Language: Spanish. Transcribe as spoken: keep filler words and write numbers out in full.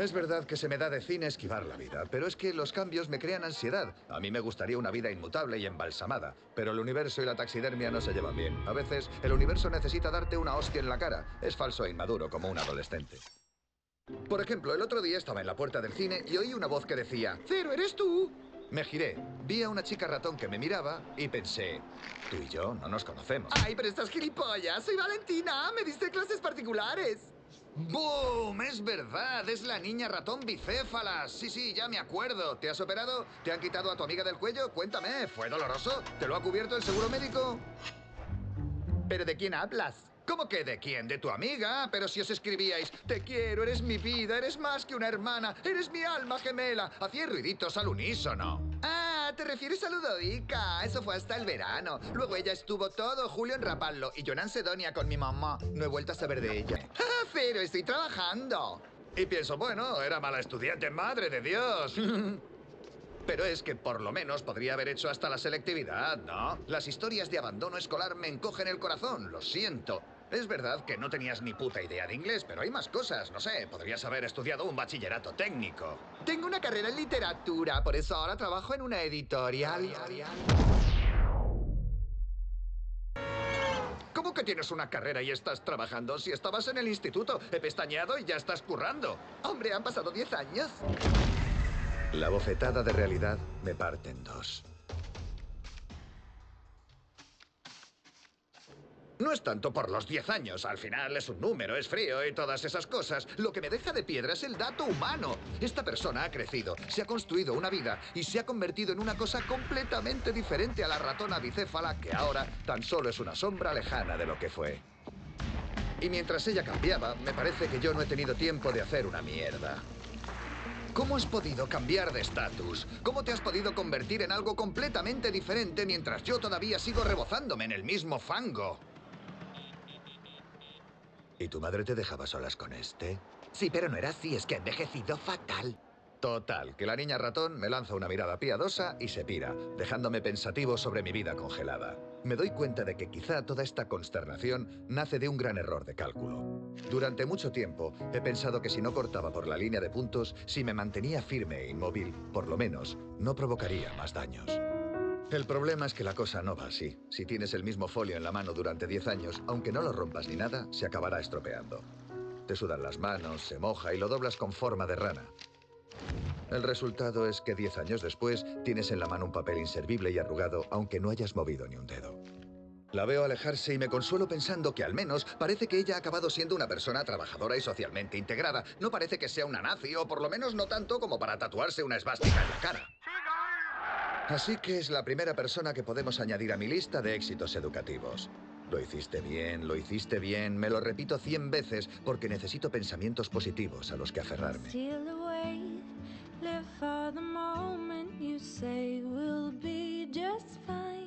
Es verdad que se me da de cine esquivar la vida, pero es que los cambios me crean ansiedad. A mí me gustaría una vida inmutable y embalsamada, pero el universo y la taxidermia no se llevan bien. A veces, el universo necesita darte una hostia en la cara. Es falso e inmaduro, como un adolescente. Por ejemplo, el otro día estaba en la puerta del cine y oí una voz que decía: «¡Cero, eres tú!». Me giré, vi a una chica ratón que me miraba y pensé: tú y yo no nos conocemos. ¡Ay, pero estás gilipollas! ¡Soy Valentina! ¡Me diste clases particulares! ¡Boom! ¡Es verdad! ¡Es la niña ratón bicéfala! Sí, sí, ya me acuerdo. ¿Te has operado? ¿Te han quitado a tu amiga del cuello? Cuéntame, ¿fue doloroso? ¿Te lo ha cubierto el seguro médico? ¿Pero de quién hablas? ¿Cómo que de quién? ¿De tu amiga? Pero si os escribíais: te quiero, eres mi vida, eres más que una hermana, eres mi alma gemela. Hacíais ruiditos al unísono. Ah, te refieres a Ludovica. Eso fue hasta el verano. Luego ella estuvo todo julio en Rapallo y yo en Ancedonia con mi mamá. No he vuelto a saber de ella. ¡Ah, pero estoy trabajando! Y pienso, bueno, era mala estudiante, madre de Dios. Pero es que por lo menos podría haber hecho hasta la selectividad, ¿no? Las historias de abandono escolar me encogen el corazón, lo siento. Es verdad que no tenías ni puta idea de inglés, pero hay más cosas, no sé, podrías haber estudiado un bachillerato técnico. Tengo una carrera en literatura, por eso ahora trabajo en una editorial. ¿Cómo que tienes una carrera y estás trabajando? Si estabas en el instituto, he pestañeado y ya estás currando. Hombre, han pasado diez años. La bofetada de realidad me parte en dos. No es tanto por los diez años, al final es un número, es frío y todas esas cosas. Lo que me deja de piedra es el dato humano. Esta persona ha crecido, se ha construido una vida y se ha convertido en una cosa completamente diferente a la ratona bicéfala que ahora tan solo es una sombra lejana de lo que fue. Y mientras ella cambiaba, me parece que yo no he tenido tiempo de hacer una mierda. ¿Cómo has podido cambiar de estatus? ¿Cómo te has podido convertir en algo completamente diferente mientras yo todavía sigo rebozándome en el mismo fango? ¿Y tu madre te dejaba solas con este? Sí, pero no era así, es que ha envejecido fatal. Total, que la niña ratón me lanza una mirada piadosa y se pira, dejándome pensativo sobre mi vida congelada. Me doy cuenta de que quizá toda esta consternación nace de un gran error de cálculo. Durante mucho tiempo he pensado que si no cortaba por la línea de puntos, si me mantenía firme e inmóvil, por lo menos no provocaría más daños. El problema es que la cosa no va así. Si tienes el mismo folio en la mano durante diez años, aunque no lo rompas ni nada, se acabará estropeando. Te sudan las manos, se moja y lo doblas con forma de rana. El resultado es que diez años después tienes en la mano un papel inservible y arrugado, aunque no hayas movido ni un dedo. La veo alejarse y me consuelo pensando que al menos parece que ella ha acabado siendo una persona trabajadora y socialmente integrada. No parece que sea una nazi, o por lo menos no tanto como para tatuarse una esvástica en la cara. Así que es la primera persona que podemos añadir a mi lista de éxitos educativos. Lo hiciste bien, lo hiciste bien, me lo repito cien veces porque necesito pensamientos positivos a los que aferrarme. Live for the moment, you say we'll be just fine.